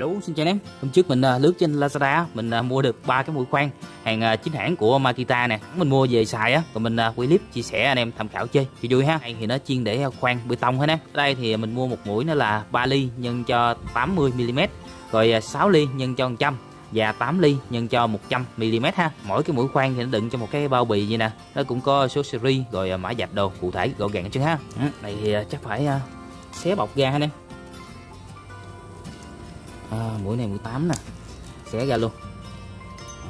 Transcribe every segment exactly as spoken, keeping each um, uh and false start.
Hello, xin chào em. Hôm trước mình lướt trên Lazada, mình mua được ba cái mũi khoan hàng chính hãng của Makita nè. Mình mua về xài á, rồi mình quay clip chia sẻ anh em tham khảo chơi. Thì vui ha. Đây thì nó chuyên để khoan bê tông hết á. Đây thì mình mua một mũi nó là ba ly nhân cho tám mươi mi li mét, rồi sáu ly nhân cho một trăm và tám ly nhân cho một trăm mi li mét ha. Mỗi cái mũi khoan thì nó đựng trong một cái bao bì vậy nè. Nó cũng có số series rồi mã vạch đồ cụ thể gọn gàng chứ ha. Này thì chắc phải xé bọc ra ha em. À, mũi này mũi tám nè, xé ra luôn.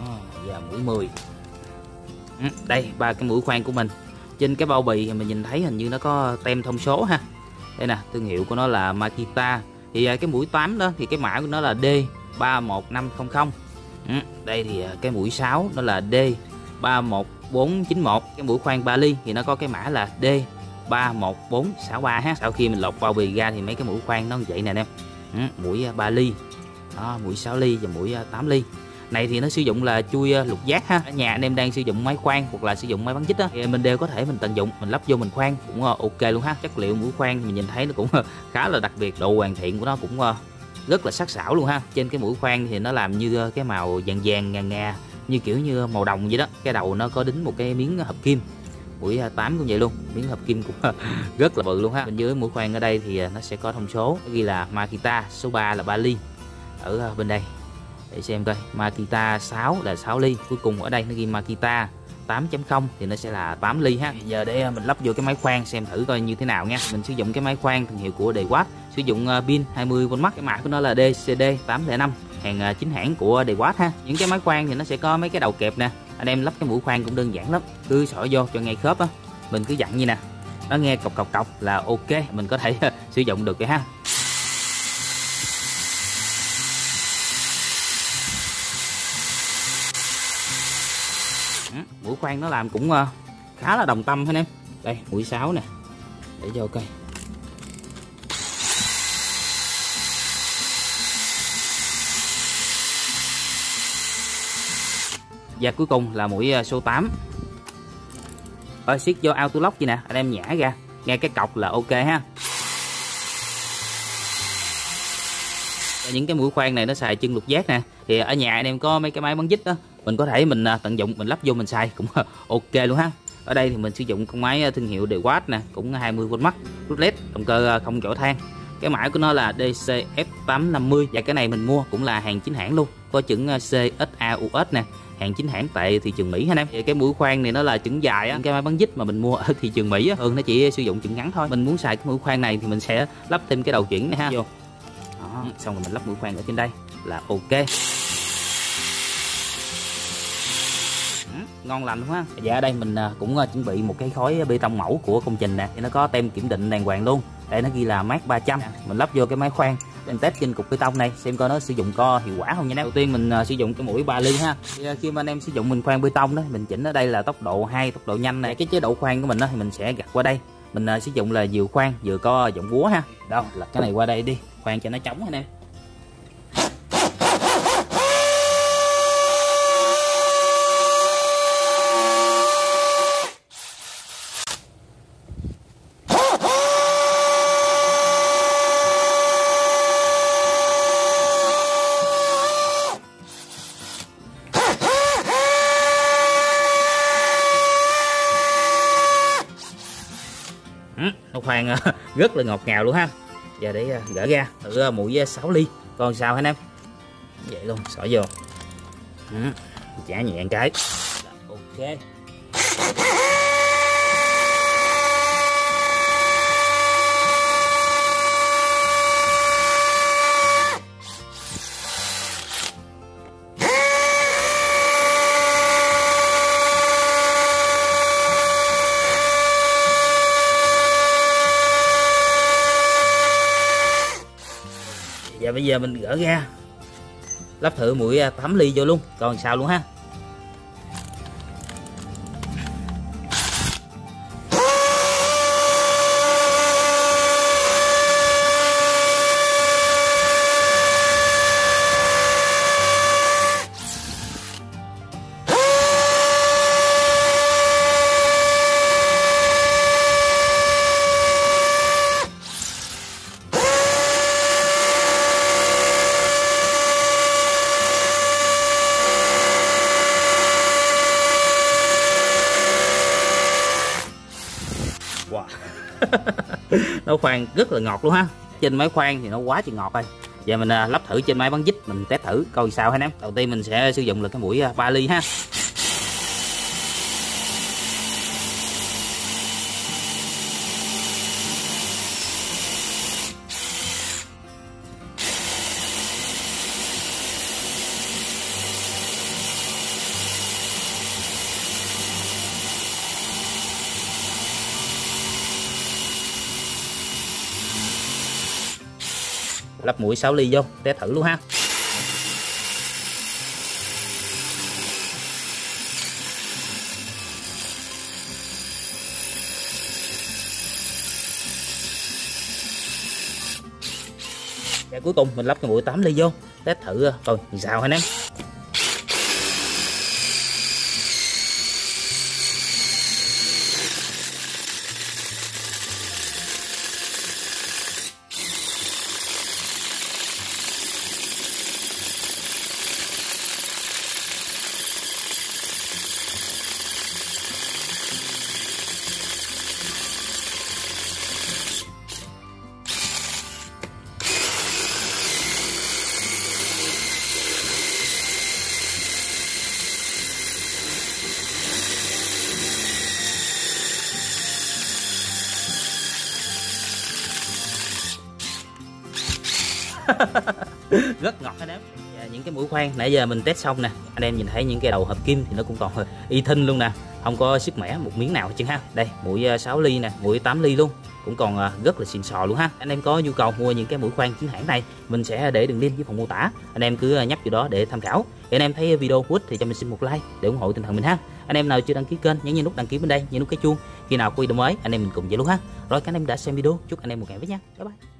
À, giờ mũi mười. Ừ, đây ba cái mũi khoan của mình. Trên cái bao bì thì mình nhìn thấy hình như nó có tem thông số ha. Đây nè, thương hiệu của nó là Makita. Thì cái mũi tám đó thì cái mã của nó là D ba một năm không không. Ừ, đây thì cái mũi sáu nó là D ba một bốn chín một. Cái mũi khoan ba ly thì nó có cái mã là D ba một bốn sáu ba ha. Sau khi mình lọc bao bì ra thì mấy cái mũi khoan nó vậy nè anh em. Ừ, mũi ba ly đó, mũi sáu ly và mũi tám ly. Này thì nó sử dụng là chui lục giác ha. Ở nhà anh em đang sử dụng máy khoan hoặc là sử dụng máy bắn chích á, thì mình đều có thể mình tận dụng, mình lắp vô mình khoan cũng ok luôn ha. Chất liệu mũi khoan mình nhìn thấy nó cũng khá là đặc biệt, độ hoàn thiện của nó cũng rất là sắc sảo luôn ha. Trên cái mũi khoan thì nó làm như cái màu vàng vàng ngà ngà, như kiểu như màu đồng vậy đó. Cái đầu nó có đính một cái miếng hợp kim. Mũi tám cũng vậy luôn, miếng hợp kim cũng rất là bự luôn ha. Bên dưới mũi khoan ở đây thì nó sẽ có thông số, ghi là Makita, số ba là ba ly. Ở bên đây để xem coi, Makita sáu là sáu ly. Cuối cùng ở đây nó ghi Makita tám chấm không thì nó sẽ là tám ly ha. Bây giờ để mình lắp vô cái máy khoan xem thử coi như thế nào nha. Mình sử dụng cái máy khoan thương hiệu của Dewalt, sử dụng pin hai mươi vôn mắc, cái mã của nó là D C D tám không năm, hàng chính hãng của Dewalt ha. Những cái máy khoan thì nó sẽ có mấy cái đầu kẹp nè. Anh em lắp cái mũi khoan cũng đơn giản lắm, cứ xỏ vô cho ngay khớp á, mình cứ dặn như nè, nó nghe cọc cọc cọc là ok, mình có thể sử dụng được cái ha. Mũi khoan nó làm cũng khá là đồng tâm hết em. Đây mũi sáu nè, để vô coi. Và cuối cùng là mũi số tám. Rồi siết vô auto lock vậy nè, anh em nhả ra, nghe cái cọc là ok ha. Và những cái mũi khoan này nó xài chân lục giác nè. Thì ở nhà anh em có mấy cái máy bắn dít đó, mình có thể mình tận dụng, mình lắp vô mình xài cũng ok luôn ha. Ở đây thì mình sử dụng con máy thương hiệu Dewalt nè, cũng hai mươi vôn mắc, rút led, động cơ không chổi than. Cái mã của nó là D C F tám năm không và cái này mình mua cũng là hàng chính hãng luôn, có chữ C X A U S nè, hàng chính hãng tại thị trường Mỹ ha anh em. Thì cái mũi khoan này nó là chữ dài á, cái máy bắn dít mà mình mua ở thị trường Mỹ á, thường nó chỉ sử dụng chữ ngắn thôi. Mình muốn xài cái mũi khoan này thì mình sẽ lắp thêm cái đầu chuyển này ha. Vô. Đó, xong rồi mình lắp mũi khoan ở trên đây là ok. Ngon lành luôn ha. Dạ đây mình cũng chuẩn bị một cái khối bê tông mẫu của công trình nè, thì nó có tem kiểm định đàng hoàng luôn. Đây nó ghi là M A C ba trăm. Mình lắp vô cái máy khoan, mình test trên cục bê tông này xem coi nó sử dụng có hiệu quả không nha. Đầu tiên mình sử dụng cái mũi ba ly ha. Thì khi mà anh em sử dụng mình khoan bê tông đó, mình chỉnh ở đây là tốc độ hai, tốc độ nhanh này. Cái chế độ khoan của mình đó thì mình sẽ gặt qua đây. Mình sử dụng là vừa khoan vừa có giọng búa ha. Đâu là cái này qua đây đi, khoan cho nó trống anh em. Nó khoan rất là ngọt ngào luôn ha. Giờ để gỡ ra thử mũi sáu ly còn sao hả anh em. Vậy luôn, xỏ vô. Ừ, chả nhẹ một cái. Ok. Và bây giờ mình gỡ ra, lắp thử mũi tám ly vô luôn, còn sao luôn ha. Nó khoan rất là ngọt luôn ha. Trên máy khoan thì nó quá chừng ngọt thôi. Giờ mình lắp thử trên máy bắn dít, mình test thử coi sao hả em. Đầu tiên mình sẽ sử dụng là cái mũi ba ly ha. Lắp mũi sáu ly vô, test thử luôn ha. Và cuối cùng mình lắp cái mũi tám ly vô, test thử coi sao hả em. Rất ngọt anh em. Và những cái mũi khoan nãy giờ mình test xong nè, anh em nhìn thấy những cái đầu hợp kim thì nó cũng còn y thinh luôn nè, không có sức mẻ một miếng nào chứ ha. Đây mũi sáu ly nè, mũi tám ly luôn, cũng còn rất là xịn sò luôn ha. Anh em có nhu cầu mua những cái mũi khoan chính hãng này, mình sẽ để đường link dưới phần mô tả, anh em cứ nhấp vào đó để tham khảo. Để anh em thấy video hữu ích thì cho mình xin một like để ủng hộ tinh thần mình ha. Anh em nào chưa đăng ký kênh nhấn nút đăng ký bên đây, nhấn nút cái chuông, khi nào có video mới anh em mình cùng giải luôn ha. Rồi các anh em đã xem video, chúc anh em một ngày với nha, bye bye.